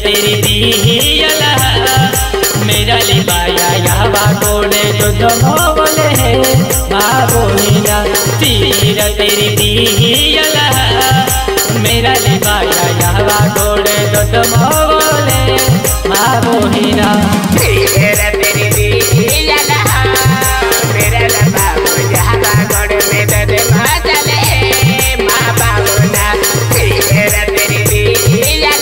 तेरी दीला मेरा लिबाया यह बागोड़े जो दो बोले है बाबोला तीरा तेरी दीला मेरा लिबाया यह बागोड़े जो दो बोले बाबोला तेरा तेरी दीला मेरा लबाबो यह बागोड़े में दे माचले माँ बाबोला तेरा तेरी दीला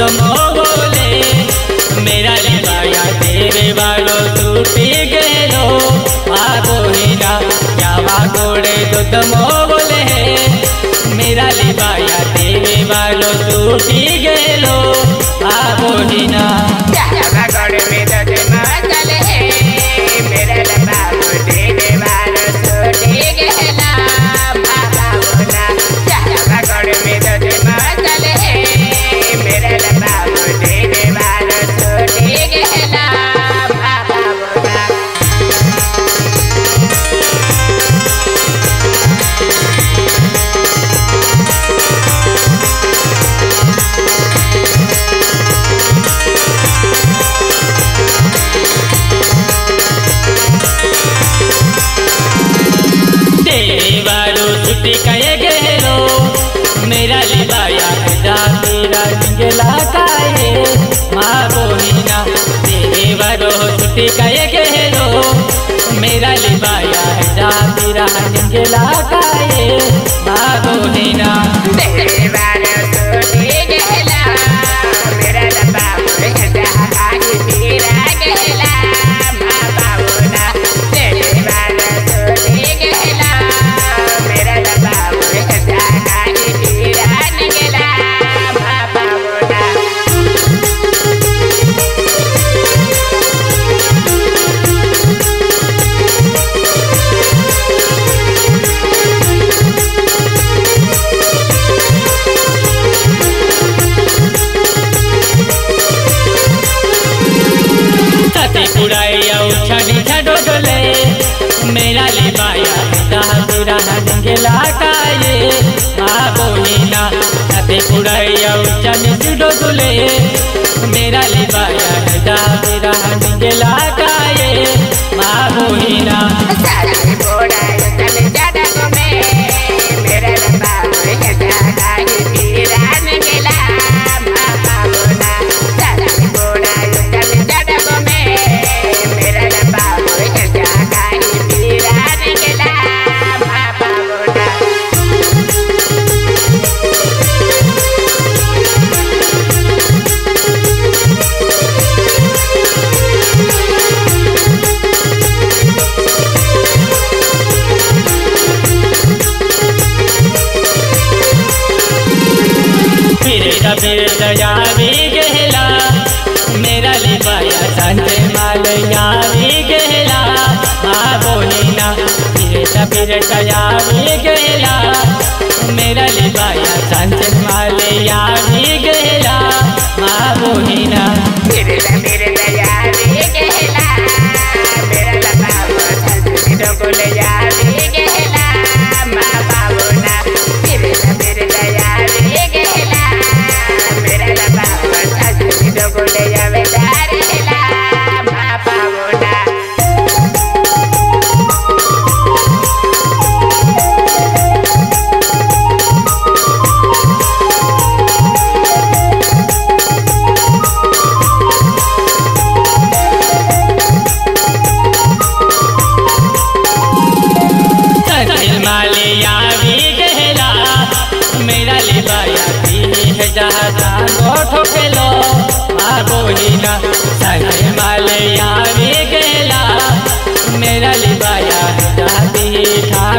बोले मेरा लिबाया तेरे वालो टूटी गेलो आबो हिना मेरा लिबाया है जाती रहने के लाकाए बाबू नीना मेरा लिबाया गदा मेरा निकला काए बाबू हीरा मेरा लिबाया चंचल माले यारी गहला माँ बोहिना मेरे दया भी गहला।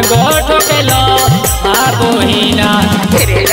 गो ठोकलो बाबूहीना तेरे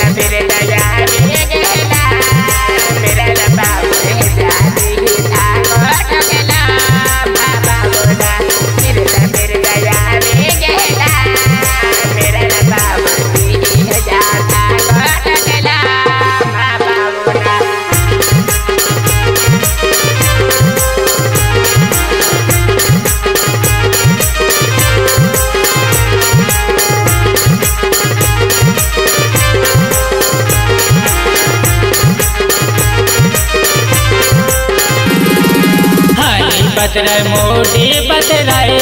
बतराए मोटी बतराए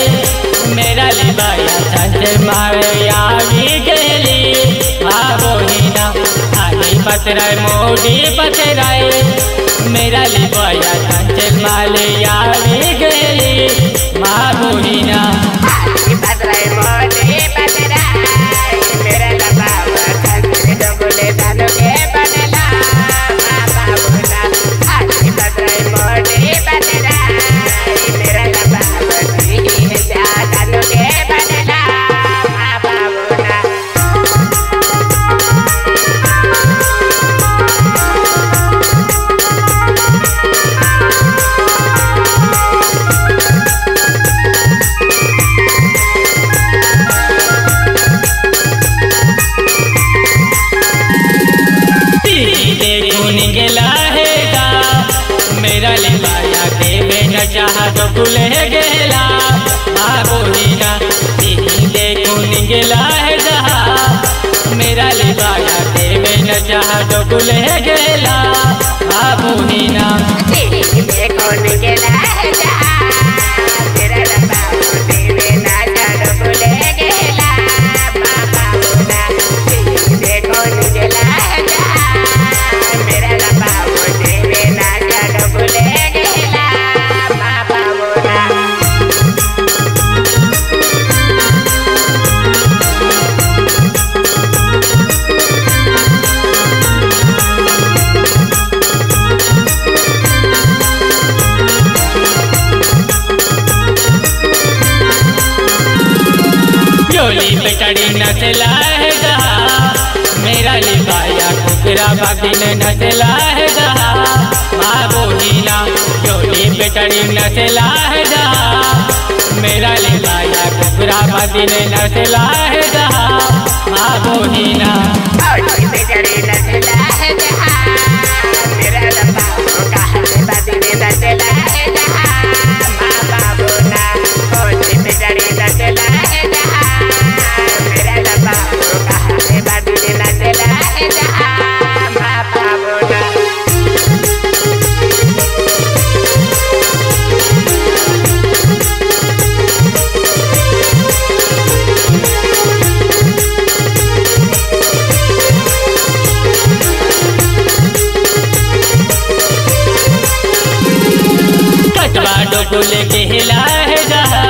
मेरा लिबाया संजय मावे आवी गली बाबूहीना आई बतराए मोटी बतराए मेरा लिबाया संजय माले आवी गली बाबूहीना नचला है जहा बाबूहीना जोली बेटड़ी नचला है जहा मेरा लिबाया कुकरा बादी ने नचला है जहा बाबूहीना जोली बेटड़ी नचला है जहा मेरा लंबा हिला है जहा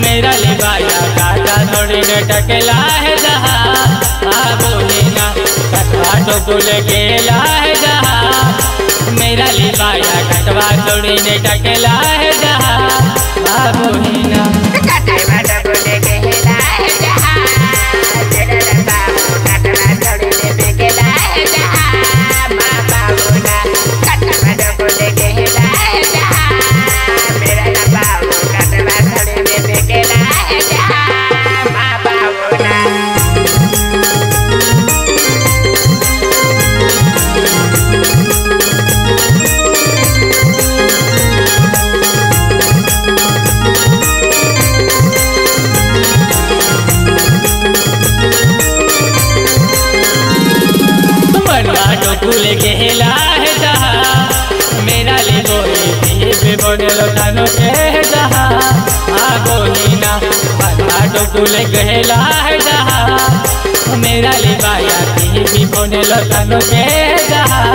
मेरा लिबाया काटा थोड़ी न टकला है जहा बाबूहीना कटवा टोकुल गेला है जहा मेरा लिबाया कटवा थोड़ी न टकला है जहा बाबूहीना गहला है जहा मेरा लिबाया भी बोले तनु के जहा बाबूहीना बोले गहला है जहा मेरा भी बोले तनु के जहा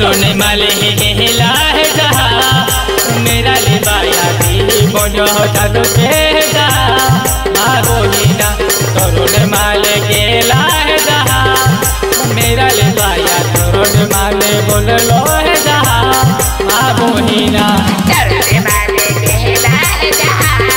रोने माले हेला है जहा मेरा ले बाया दी बोझो जादू के जा मारो हीना तो रोने माले गेला है जहा मेरा ले बाया तो रोने माले बोल लो है जहा मारो हीना रोने माले कहला है जहा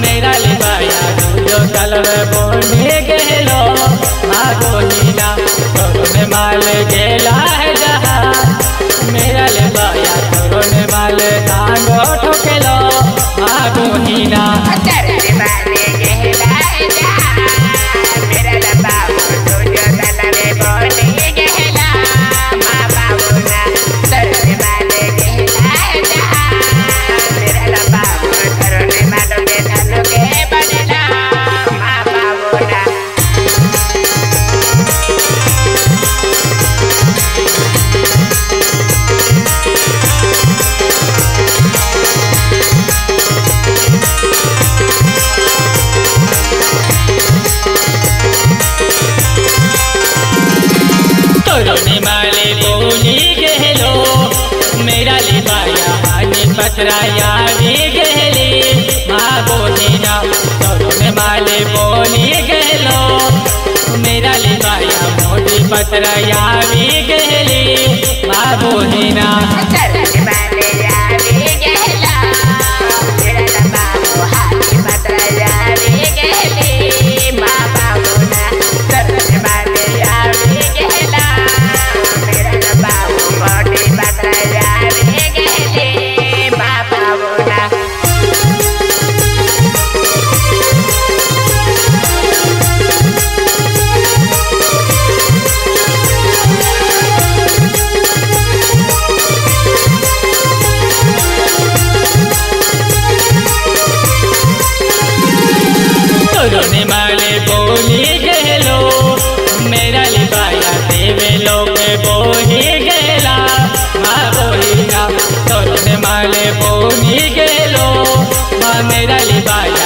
मेरा ले बाया जो तलब बोने गहलो मागो हीना रोने माले कहला है जहा मेरा ले बाया रोने माले तांगो ठोकेलो मागो हीना रोने माले बोली गहलो मेरा ले बाया आने पथराया रे गहले माँ बोली ना तो रोने माले बोली गहलो मेरा ले बाया मोदी पथराया रे गहले माँ बोली ना रोने माले बोली गहलो मेरा ले बाया देवे लोग बोली गहला माँ बोली ना तो रोने माले बोली गहलो माँ मेरा ले बाया